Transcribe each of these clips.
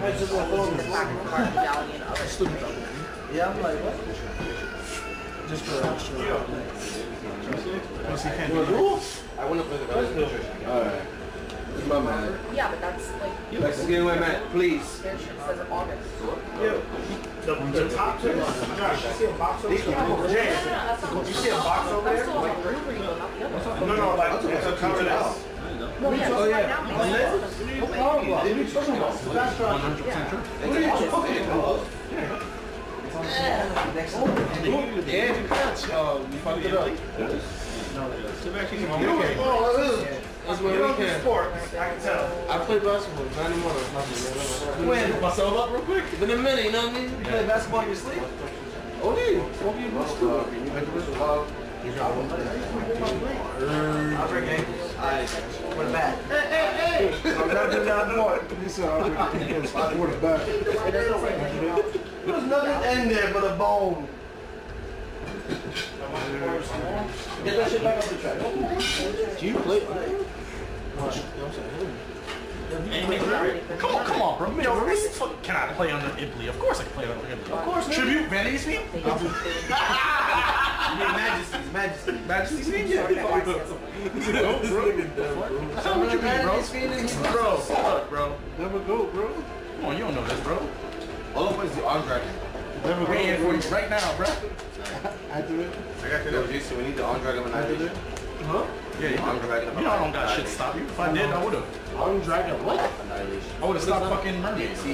Yeah, I'm like, what? Just for extra. Plus you can't do rules? I want to play the game. Alright. Where's my man? Yeah, but that's like... Let's get away, man. Please. There's August. Yeah. The top two. Josh, you see a box over there? You see a box over there? No, like, it's a cover out. Oh, yeah. What are you talking about? 100% true. What are you talking about? Yeah, you catch. You fucked it up. Sit back in your home. That's where we can. I can tell. I play basketball, not anymore. When? Myself up real quick. It's been a minute, you know what I mean? You play basketball in your sleep? Oh, yeah. What you I'll bring ankles. Alright. We're back. Hey, hey, hey! I'm not doing that more. You said I'll bring ankles. We're back. There's nothing in there but a bone. Get that shit back off the track. Do you play? Come on, bro. Can I play under Ibley? Of course I can play under Ibley. Of course. Tribute Vanity's me? Majesty's me? Yeah. Go, bro. That's not what you mean, bro. Bro, fuck, bro. Never go, bro. Come on, you don't know this, bro. All of us do arm dragon. Never go right now, bro. I do it. I got to so we need to on-dragon when I do it. Huh? Yeah, you on-dragon. You know I don't got shit stop you. If I did, I would've. On-dragon what? Annihilation. I would've stopped fucking mermaids.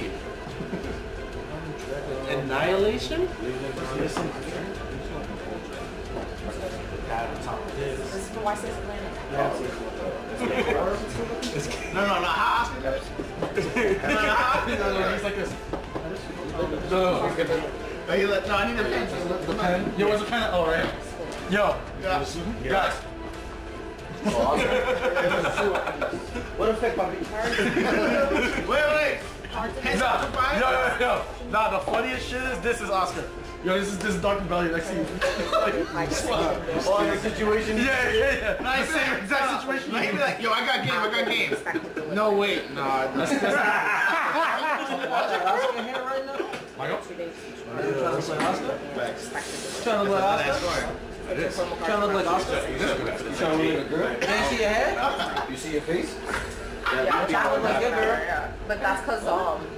Annihilation? No, he's like this. No. No, I need a pen. The pen? Yo, where's the pen? Oh, right. Yo. Guys. Yeah. What effect, Bobby? Wait. No. Nah, the funniest shit is this is Oscar. Yo, this is Dr. Belly next to you. Oh, the situation? Yeah. Nice same exact situation. He'd be like, yo, I got game. No, wait. Nah, that's Michael? Trying to look like Oscar? You trying to look like a girl? Can you see your head? You see your face? Yeah, I'm trying to look like a girl. But that's because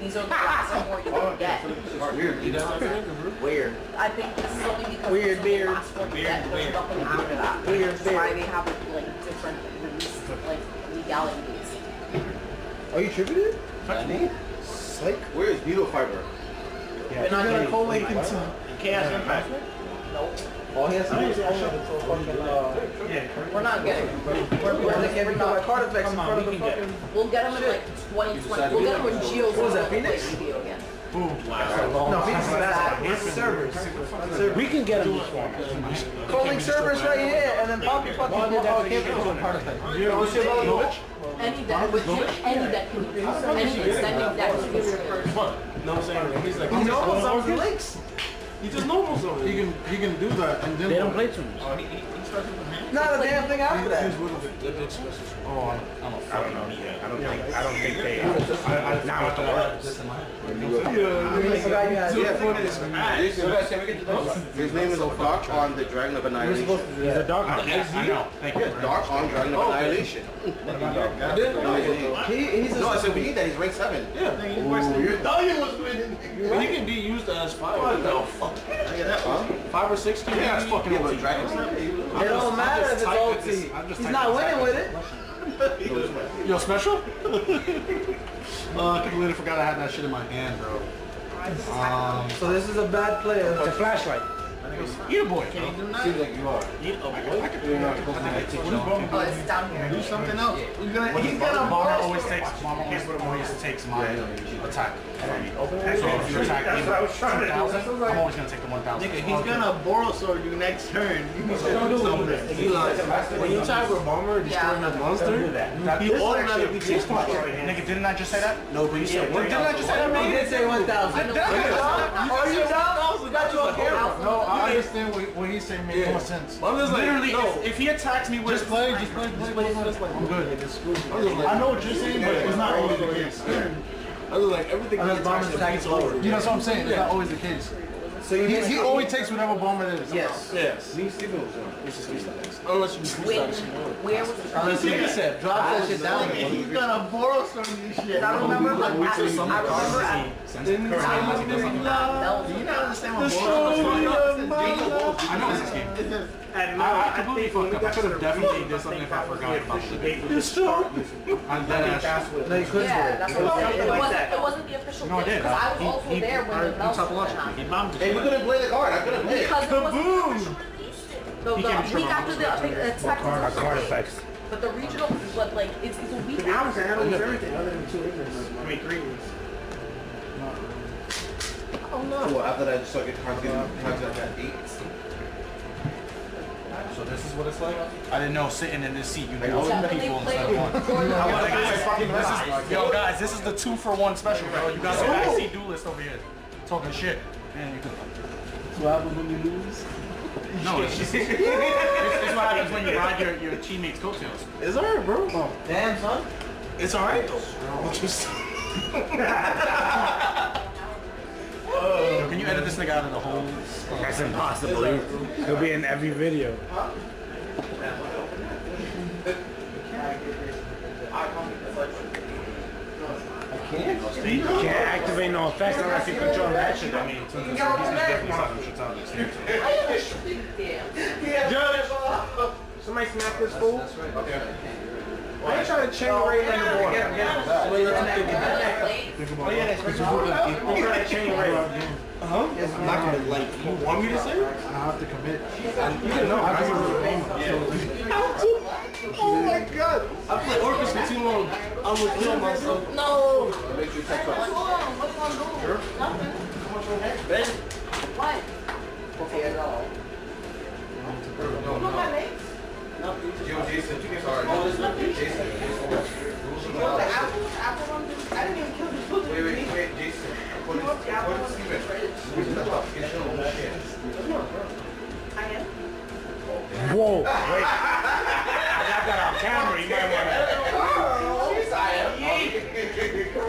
these are the last one you can get. Weird. I think this is only because the last one you get. There's nothing after that. That's why they have like different legalities. Are you tributed? Funny. Psych. Where is needle fiber? Yeah, and I'm going to collate him to Chaos Impact. Nope. All he has to do is fucking... We're not getting him. We're not. Our card effects in front of the fucking... We'll get him in like 2020. We'll get him with Geo's... What was that, Phoenix? Boom. Wow. No, Phoenix is bad. It's servers. We can get him this one. Calling servers right here, and then Poppy fucking... Oh, can't get him with card effects. What's your level of which? Any deck with you, any deck can be reversed. Any extended deck can be reversed. No, I'm saying he's like he normals on the legs. He just normals on. He can do that and then they don't play too much. Oh, he starts with the hand. Not a damn thing after that. Oh, I don't know. Yeah, I don't think they. Now with the words. Yeah. His name is Dark on the Dragon of Annihilation. He's a Dark. I know. Thank you. Dark on Dragon of Annihilation. No, I said we need that. He's rank 7. Yeah. You're you can be used as 5. No, fuck. 5 or 6. Yeah, it's fucking over dragons. It don't matter if it's ulti. He's not winning with it. Yo, special? I completely forgot I had that shit in my hand, bro. So this is a bad player. It's a flashlight. Eat a boy. Can you do that? Seems like you are. Eat a boy. I can do that. Oh, it's down here. Do something else. He's got a bar. Always takes. Here's what always takes my attack. So if you attack me, 2,000. I'm always gonna take the 1,000. Nigga, he's gonna borrow sword you next turn. Don't do this. When you attack with bomber, destroy another monster. You automatically take my. Nigga, didn't I just say that? No, but you said. Didn't I just say that? I did say 1,000. Are you dumb? You got you on camera. No. I understand what he's saying makes more sense. Well, I'm just like, literally, no. If he attacks me with just play. I'm good. I know what you're saying, but it's not over the game. Other like everything. Unless Bauman's attack is lower. You know what I'm saying? It's not always the case. So he always takes whatever Bauman is. Yes. Yes. Leave signals on. Unless you freestyle. Where was the Unless drop that shit down. He's gonna borrow some of this shit. I remember like you don't understand what borrowing was. I know it's this game. And I completely fucked up. I could have definitely did something if I forgot about it. It's true. I'm dead ass with it. No, you couldn't do it. It wasn't the official game. No, I did. Because I was also there when the bell was. Hey, we couldn't play the card. I could have played. Because it was the week after the card effects. But the regional, but like, it's a week after. I was handling everything other than 2 weeks. I mean, 3 weeks. Oh, no. Well, after that, I just started cards at that 8. So this is what it's like? I didn't know sitting in this seat, you know people instead of one. Yo guys, this is the 2-for-1 special, bro. You got the backseat duelist over here talking shit. Man, you could. That's what happens when you lose? No, it's just... It's what happens when you ride your teammates' coattails. It's alright, bro. Oh, damn, son. It's alright, though. Yo, can you edit this nigga out of the whole... That's impossible. It'll be in every video. Huh? I can't. You can't activate no effects unless you control that shit. I mean, so this is definitely something should sound extreme. Somebody snap this fool? That's right. Okay. I ain't trying to chain right in the water. I'm trying to chain right. Yes, I'm not gonna like. You want me to say? I have to commit. You didn't know. I was. Oh my god! I played Orcus for too long. I would kill myself. No. What's going on? Sure. Nothing. Ben. What? Okay, no. Look at my legs. Yo, Jason, you get hard. Oh, Jason. I didn't even kill the children. Wait, Jason. What is Steven? I am. Whoa, wait. I got that on camera. You might want to. Girl. She's I am. Girl.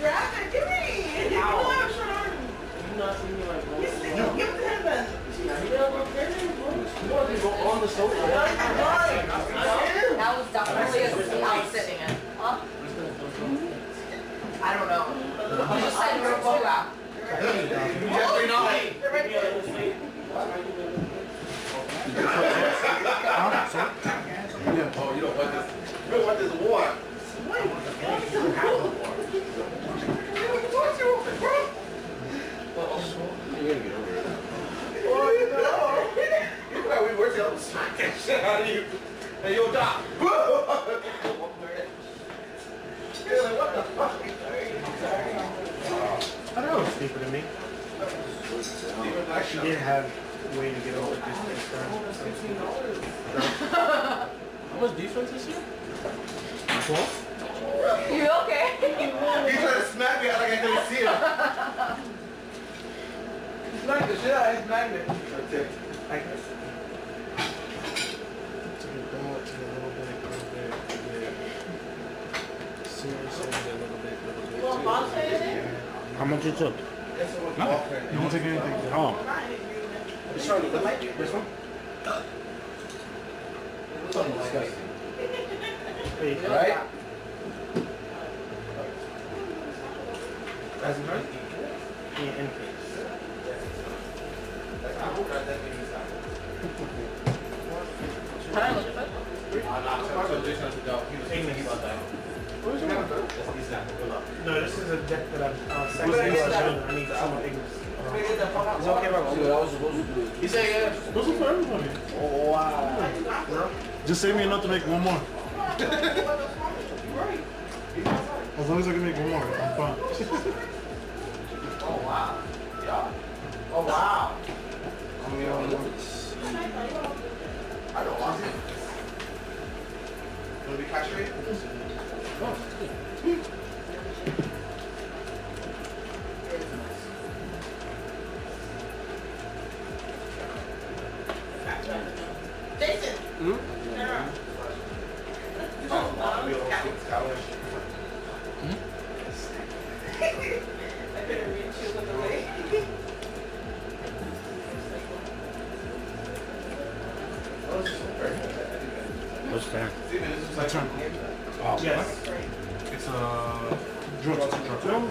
Grab it. Give me. You know I'm trying. You've not seen me like that. Give it to him then. On the sofa. That was definitely a house sitting in. Huh? I don't know. You just said you're a bowl out. You don't want this. You don't want this war. You're gonna get over it. Oh, you know. We were telling the smack that shit out of you. And you'll die. You're like, what the fuck? I don't know. It's deeper than me. She didn't have a way to get over this next time. How much defense is here? 12? You okay? He's trying to smack me out like I couldn't see him. He smacked the shit out of his magnet. I guess. How much you took? No, you won't take anything. Oh. This one? This one is disgusting. Right? That's right? Yeah, in case. Can I look at that? I'm not sure Jason has to go. He was thinking about that. No, this is a deck that I'm I need someone to get He said, yeah, those are for everybody. Oh, wow. Just save me enough to make one more. As long as I can make one more, I'm fine. Oh, wow. Yeah. Oh, wow. I don't want it. Will it be castrated? Oh, good. Jason! Hmm? Yeah. Oh, wow. It's a drop.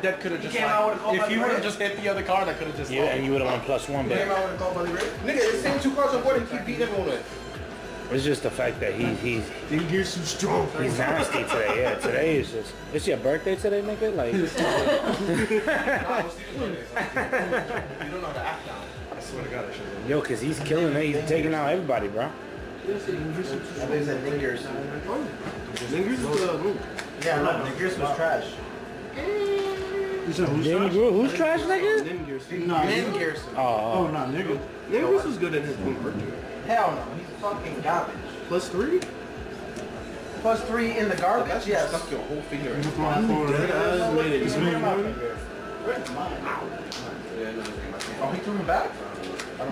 That could have just, like, if you would have just hit the other card, that could have just, yeah, lost. And you would have won +1 back. Nigga, it's same two cards on board and keep beating everyone with. It's just the fact that he's strong. He's nasty today. Yeah, today is just. It's your birthday today, nigga. Like. You don't know the act now. I swear to God, I should. Yo, cause he's killing it. He's taking out everybody, bro. There's a Dangers. Dangers is the move. Yeah, no, Dangers was trash. Who's trash, nigga? Nim Gearson. Oh, no, nigga. Nim Gearson was good at his boomer. Hell no, he's fucking garbage. +3? +3 in the garbage? That's yes. Stuck your whole finger. Where's mine? Oh, he threw him back?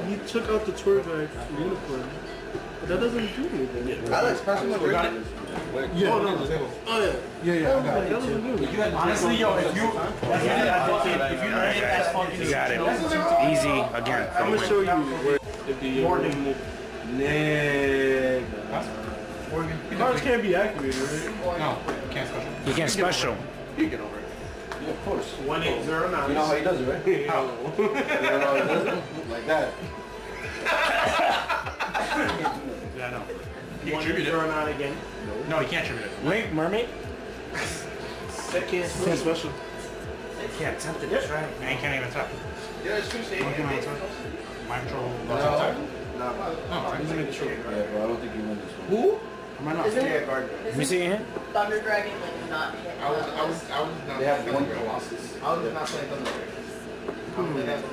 He took out the tour guide from unicorn. But that doesn't do anything. Alex, pass him over. Yeah. Oh, no. Yeah. Honestly, yo, if you got it. Easy again. I'm gonna show you. Morgan. Morgan. Cards can't be activated, right? No, you can't special. You can't special. You get over it. Yeah, of course. 1-8-0-9. You know how he does it, right? You know how he does it? Like that. Yeah, I know. You can tribute it. Not again. No, you can't tribute it. Link Mermaid? That can't really special. They can't attempt it. That's right. Man can't even attempt. Yeah, it's Tuesday. Mind control. Yeah, bro, I don't think you win this one. Who? Am I not? Isn't you see him? Thunder Dragon like not hit. I was not. They have one Colossus. I was not playing Thunder Dragon.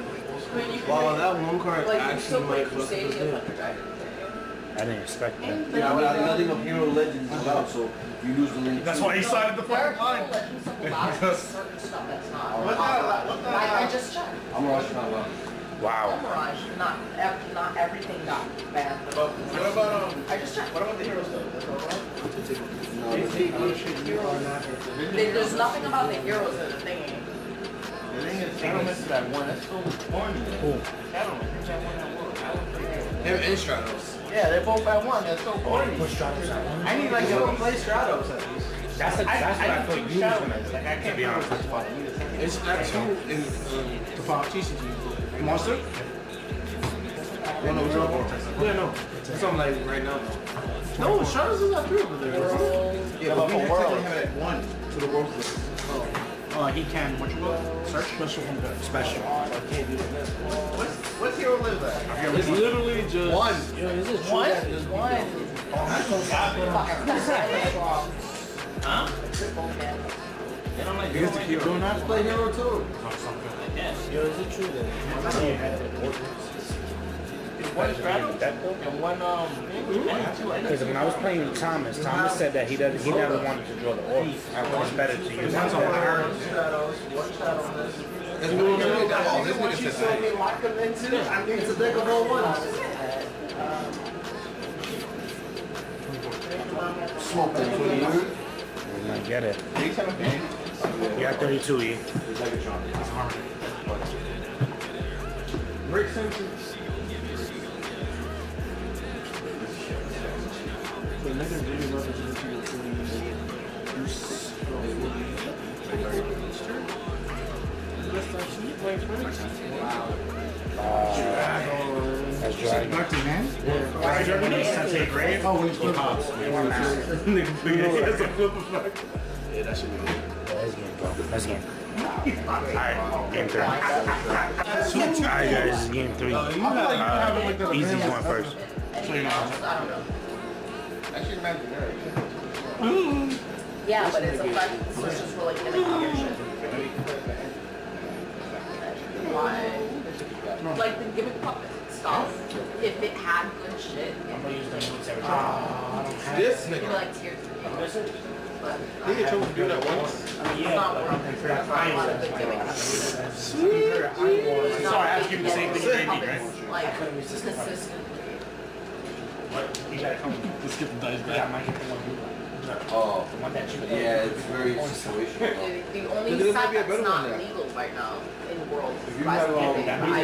Well, that one card actually might look good. I didn't expect that. Yeah, I mean, I nothing of Hero Legends is allowed, so you lose the link. That's why he sided the flag line. I just checked. I'm rushing out loud. Wow. Mirage, not everything got bad. What about I just checked. What about the heroes though? There's nothing about the heroes in the thing. The thing is, Shadowman's that one. That's so corny. Shadowman's that one that won. They're in Stratos. Yeah, they're both by one. That's so boring. I need like to play Stratos at least. That's what I feel like. I can't be honest. It's that two in the final TCG. Monster? Yeah, no. Something like right now. No, Stratos is not three over there. Yeah, but we technically have it at one to the world list. He can, what you will? Search? Special. Special. I can't do that. What's Hero Live at? It's literally just... One. Yo, is this one? Just one. That's so bad. Huh? Do not play Hero 2. Yo, is it true that... One straddle and one because when I was playing with Thomas said that he never wanted to draw the orc. I thought it's better to use one. She sold me my convention. I need to think of all one. Smoke that 2E. I get it. You got 32E. It's harmony. Rick Simpson. Yeah, that should be good. That's game, bro. That's game. Alright, game three. Alright, guys, this is game three. Easy one first. So you know. Yeah, but it's a fact. It's just really killing your shit. Like the gimmick puppet stuff, if it had good shit, this nigga. Like tier 3. They get told to do that once. It's not worth it. That's why a lot of the gimmick stuff. Sweet. Sorry, I was giving the same thing you gave me, right? Like, consistent. What? You gotta come. Let's get the dice back. Yeah, I might get the one you like. Oh. The one that you like. Yeah, it's very situational. The only side that's not legal right now in the world is giving. I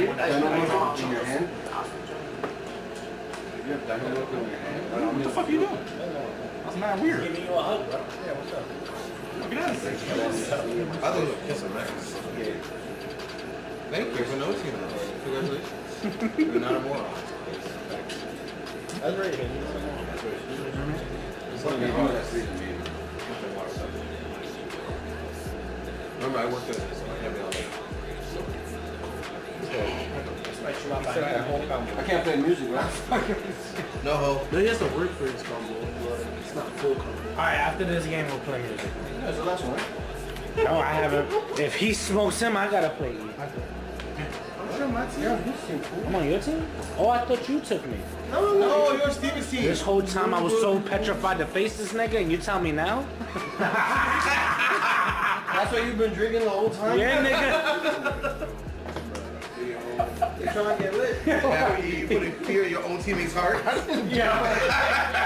in your hand? If you have Dynamite in your hand? What the fuck are you doing? That's mad weird. Giving you a hug, bro. Yeah, what's up? Look at that. I thought you were kissing back. Thank you for noticing that. Congratulations. You're not a moron. That's right. Remember, I worked at this one. I can't play music, right? No. He has to work for his combo, but it's not full combo. Alright, after this game, we'll play music. That's the last one, right? No, I haven't. If he smokes him, I gotta play you. I'm on your team? Oh, I thought you took me. No, you're Steven's team. This whole time I was so petrified to face this nigga, and you tell me now? That's why you've been drinking the whole time? Yeah, nigga. You're trying to get lit. You put a fear in your own teammate's heart? Yeah.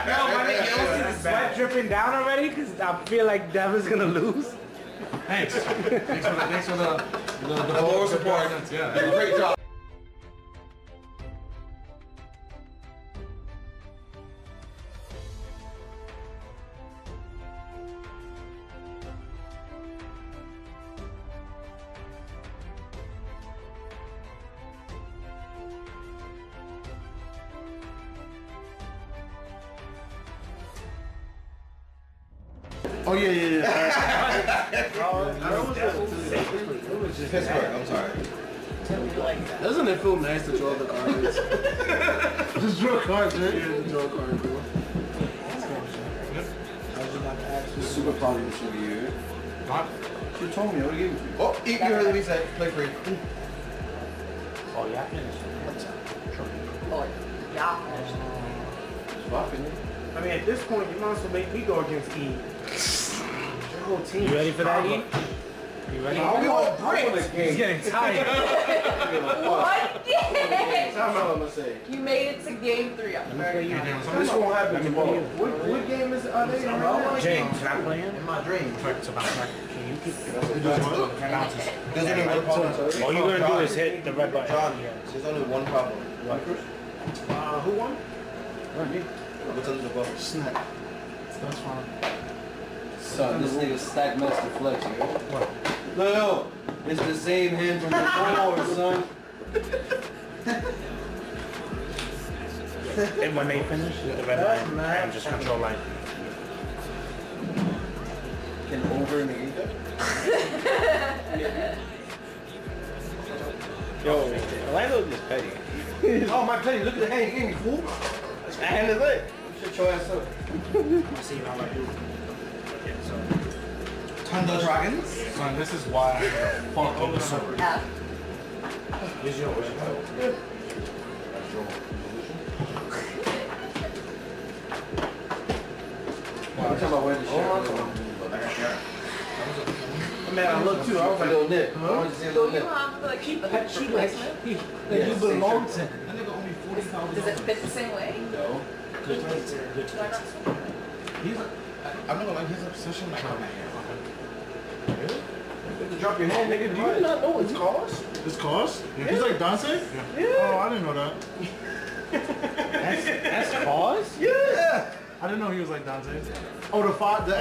No, my nigga, is sweat dripping down already? Because I feel like Dev is going to lose. Thanks. Thanks for the moral support. Yeah, great job. Oh, yeah, yeah, yeah. Pittsburgh, I'm sorry. Doesn't it feel nice to draw the cards? Just draw cards, right? Yeah, draw cards, bro. Super positive show you. She told me, I would've given it to you. Oh, you heard what he said. Play free. Oh, yeah. Oh, yeah. Swapping it. I mean, at this point, you might as well make me go against E. Your whole team. You ready for that, E? You ready? I'm going bricks. He's getting tired. What? You made it to game 3. I'm ready. This won't happen tomorrow. What game is it? James, can I play in? In my dream. Can you keep it? There's only one problem. All you're going to do is hit the red button. There's only one problem. Who won? Me. What's under the bubble? Snack. That's fine. So this nigga stack must deflect here. What? No, no! It's the same hand from before, son. And when they finish, the red line, I'm just control line. Can over me. Yo, Orlando is petty. Oh, my petty, look at the hand, he gave me fool. I hand it lit. Shut your ass up. I'll see how I do. Okay, so. Thunder Dragons? Son, this is why I fucked up the sword. Here's your wish. That's your resolution. I'm talking about where the shit was going. I got here. Man, I looked too. I was like, little nip. I wanted to see a little nip. You have to keep the head cheek like you belong to. Does it fit the same way? No. I'm not gonna lie, his obsession like on my hand. Really? You have to drop your hand, nigga. Do you not know it's cause? It's cause? Yeah. He's like dancing? Yeah. Oh, I didn't know that. That's cause? Yeah. I didn't know he was like Dante. Oh, the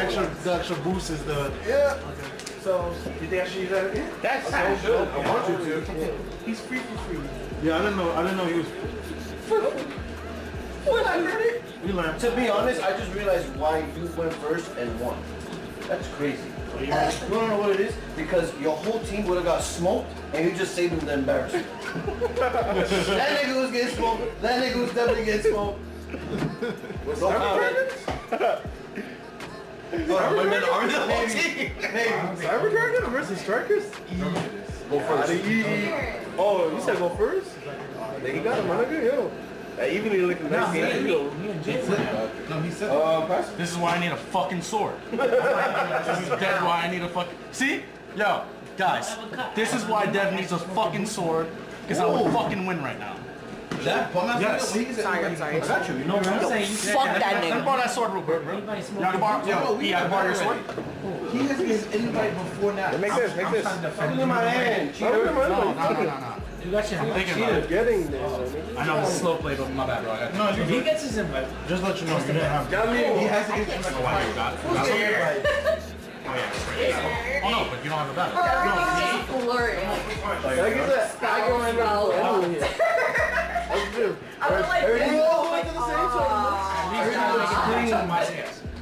extra boost is the... Yeah. Okay. So, you think I should use that again? That's so good. I want you to. He's free for free. Yeah, I didn't know he was... What? I heard it? We learned. To be honest, I just realized why you went first and won. That's crazy. You don't know what it is? Because your whole team would have got smoked and you just saved them the embarrassment. That nigga was getting smoked. That nigga was definitely getting smoked. What's up, women are the whole team. Cyber Dragon versus Strikers? Go first. Oh, you said go first? He got him, my nigga, yo. Even he looked nice. No, he said it. This is why I need a fucking sword. This is dead why I need a fucking... See? Yo, guys. This is why Dev needs a fucking sword. Because I would fucking win right now. That bum ass nigga, got you. You know what I'm saying? Fuck that nigga. Let me borrow that sword real quick, bro. Yeah, borrow your sword. He has his invite before now. Make this, make this. Look at my hand. No. You got your hand. I'm getting this. I know it's a slow play, but my bad, bro. No, he gets his invite. Just let you know, he didn't have it. He has to get his invite. Oh no, but you don't have a battle.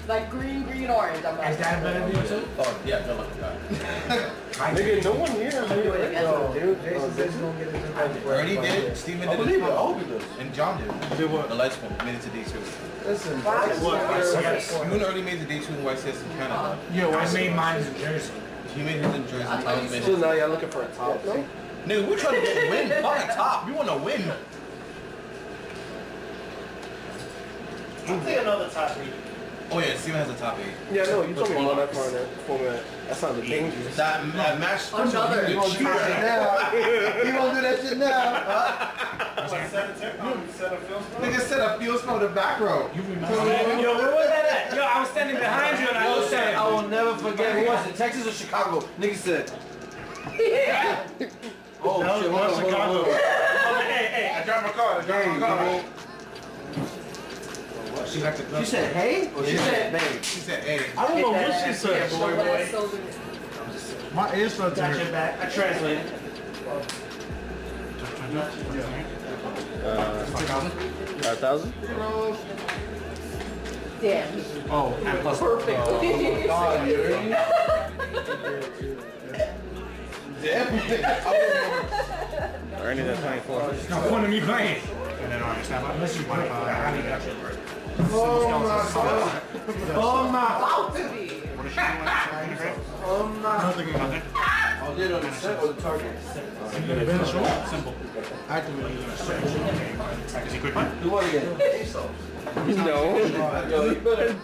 Like green, orange. Is that better than you too? Oh, yeah, no, nigga, no one here. Ernie did, Steven did, and John did. Did what? The lights made it to day 2. Listen, what? You and Ernie made the day 2 in YCS in Canada. Yeah, I made mine in Jersey. He made his in Jersey. So now you're looking for a top, no? Nigga, we're trying to win, not a top. You want to win. I'll take another top 8. Oh yeah, Steven has a top 8. Yeah, no, you told me about that part format. That sounded dangerous. That match... Another! He won't do that shit now! He won't do that shit now! Nigga said a field spell in the back row. You remember? Yo, where was that at? Yo, I was standing behind you and I was saying... I will never forget who was in Texas or Chicago. Nigga said... Yeah! Oh shit, what was Chicago? Hey, I dropped my car, She likes to said, hey? Or she said, babe? She said, hey. I don't know what she said, boy. My ears fell to her. Back. I translated. $5,000? Damn. Oh, and plus. Perfect. Oh, God, you hear me? Damn. I need that 24. Stop pointing me playing. And then I understand. I miss you, buddy. I need that shit, bro. Oh my God. I'll do it on the set or the target. Simple. Activating the set. Is he quick one? You want to get it? No. Yo, you better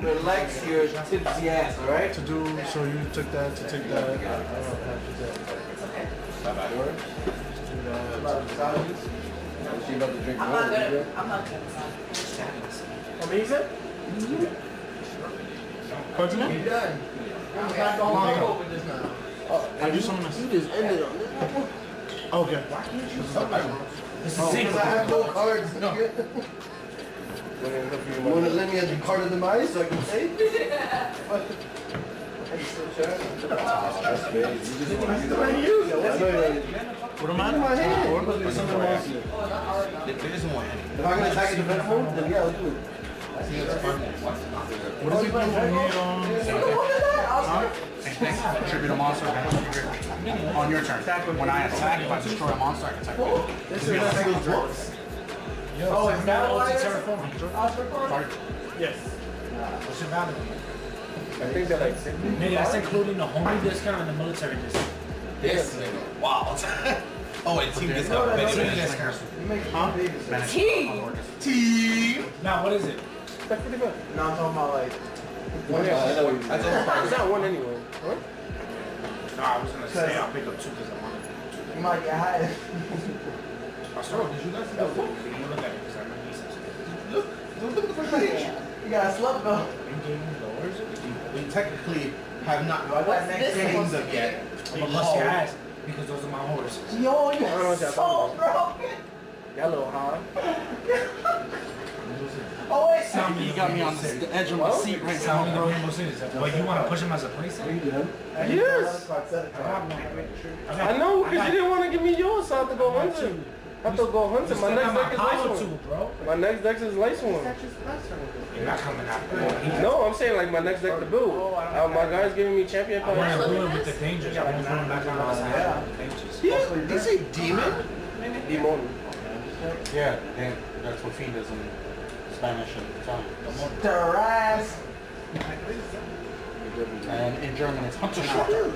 relax your tipsy ass, alright? To do, so you took that, to take that. Okay. Bye-bye. Is she about to drink more? I'm not good. What is it? Continue? You're done. I'm not going over this now. I do something else. You just ended on this one. Okay. Why can't you stop that one? Because I have no cards. No. You want to let me have the card of the mice so I can save? That's crazy. You just want to use it. What am I in my hand? Or put something else in it. They just want it. If I'm going to attack the platform, then yeah, I'll do it. What is he doing here? Attribute a monster on your turn. When I attack, if I destroy a monster, I can attack. This is it's not like terraform. Yes. What's your value? I think that like. Nigga, that's including the homie discount and the military discount. Yes. Wow. Oh, and team discount. Huh? Team. Now, what is it? That's pretty good. No, I'm talking about like. It's not one anyway. What? No, I was gonna say I'll pick up two because I wanted to. My God. Astro, did you guys see that book? Look at it because I remember these. Look at the first page. You got a slut though. We technically have not got that next games up yet. I'm gonna bust your ass because those are my horses. Yo, you're so broken. Yellow, huh? Oh, wait. You got me on the edge of my seat right now, bro. But you want to push him as a placeholder? Yes. I know, because you didn't want to give me yours, so I have to go hunting. I have to go hunting. My next deck is light one. My next deck is light one. You're not coming out. No, I'm saying like my next deck to build. My guy's giving me champion cards. I'm going to ruin with the dangers. Yeah. Did he say demon? Demon. Yeah, that's what fiend is in Spanish and Italian. Terras! And in German it's Hunterschlag.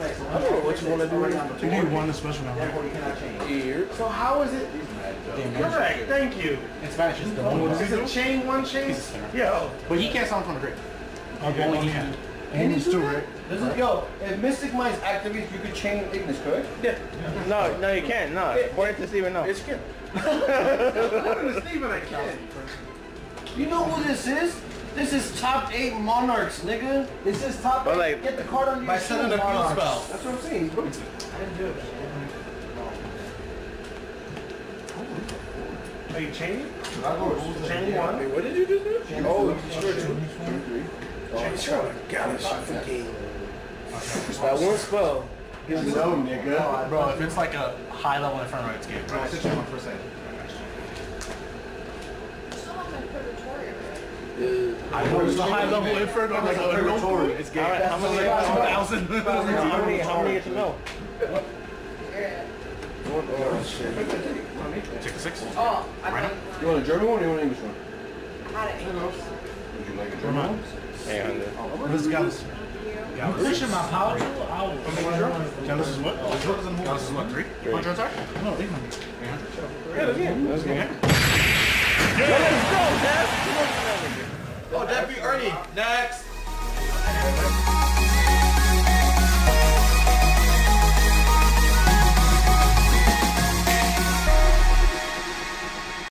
I don't know what you want to do. You need one special number. So how is it? Correct, thank you. In Spanish it's the one. Is it chain, one chain? Yo. But he can't sound from the grip. Okay, only him. And he's too right. Yo, if Mystic Minds activates, you could chain Ignis, correct? Yeah. No, you can't. No. Point to Steven, no. It's good. You know who this is? This is top 8 Monarchs, nigga. This is top 8. Like, get the card on your by setting the field spell. That's what I'm saying. Bro. I didn't do it. Are you chaining? Chain one. Wait, what did you just do? Oh, sure. 2, 3. That one spell. No, nigga. Bro, if it's like a high level Infernoid game, bro. It's 61%. I know it's a high level Infernoid. Like a purgatory. It's game. Alright, I'm gonna say 1,000. How many get to know? What? Oh, shit. Take the 6. Oh, I think. You want a German one or you want an English one? I don't know. Would you like a German one? And this Gallus. Gallus is my power tool. Gallus is what? Gallus is what? 3? 100, sorry? No, 800. Let's go. Let's go, Dev! Oh, Dev, we Ernie. Next!